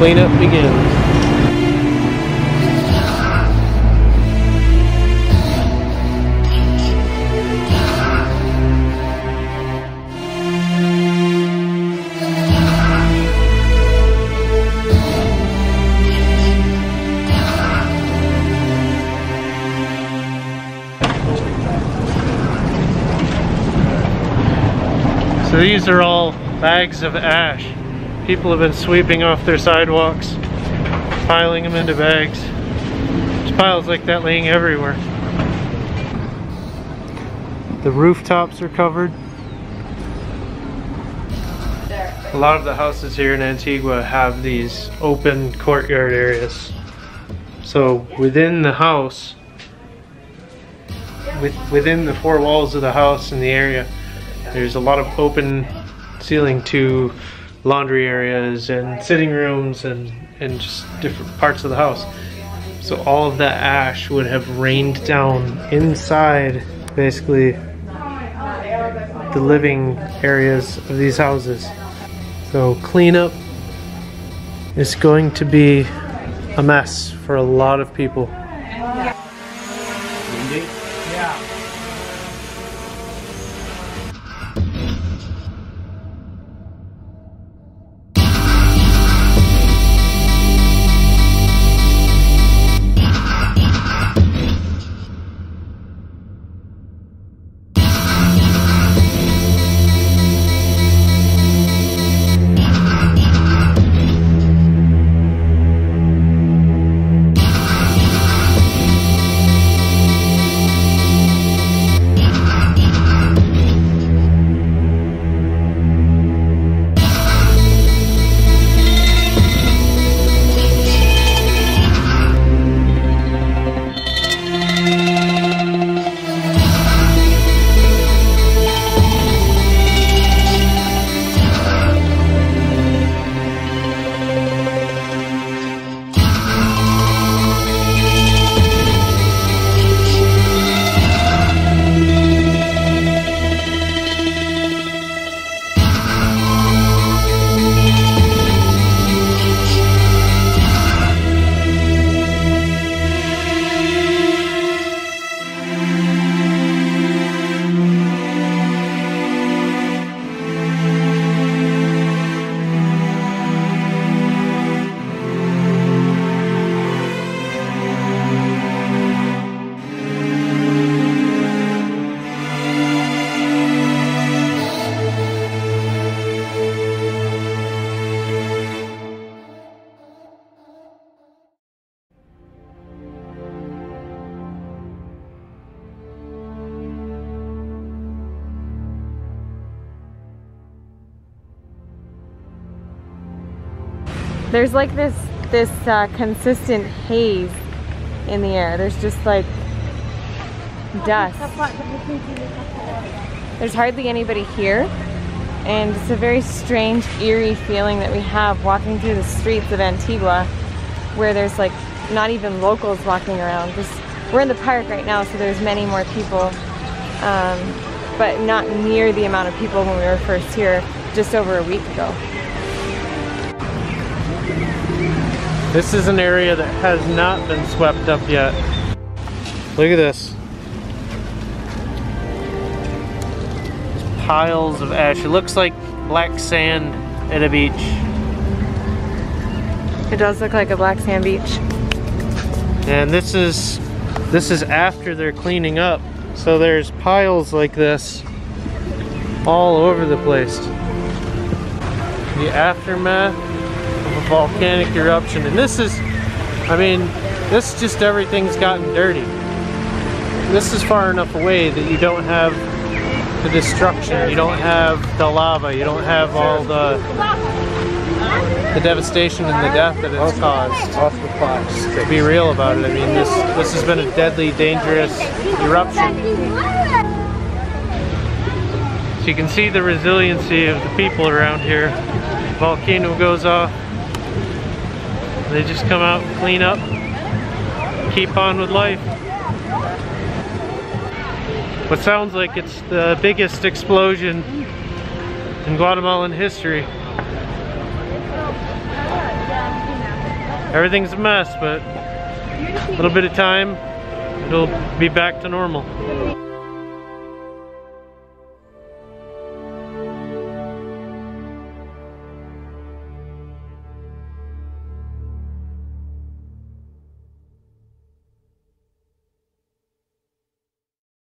cleanup begins. So these are all bags of ash. People have been sweeping off their sidewalks, piling them into bags. There's piles like that laying everywhere. The rooftops are covered. A lot of the houses here in Antigua have these open courtyard areas. So within the house, within the four walls of the house and the area, there's a lot of open ceiling to laundry areas and sitting rooms and just different parts of the house. So all of that ash would have rained down inside basically the living areas of these houses. So cleanup is going to be a mess for a lot of people. Windy? Yeah. There's like this consistent haze in the air. There's just like dust. There's hardly anybody here, and it's a very strange, eerie feeling that we have walking through the streets of Antigua, where there's like not even locals walking around. We're in the park right now, so there's many more people, but not near the amount of people when we were first here just over a week ago. This is an area that has not been swept up yet. Look at this. There's piles of ash. It looks like black sand at a beach. It does look like a black sand beach. And this is after they're cleaning up. So there's piles like this all over the place. The aftermath of a volcanic eruption, and this is, I mean, this just everything's gotten dirty. This is far enough away that you don't have the destruction, you don't have the lava, you don't have all the devastation and the death that it's caused. To be real about it, I mean, this has been a deadly, dangerous eruption. So you can see the resiliency of the people around here. Volcano goes off. They just come out, clean up, keep on with life. What sounds like it's the biggest explosion in Guatemalan history. Everything's a mess, but a little bit of time, it'll be back to normal.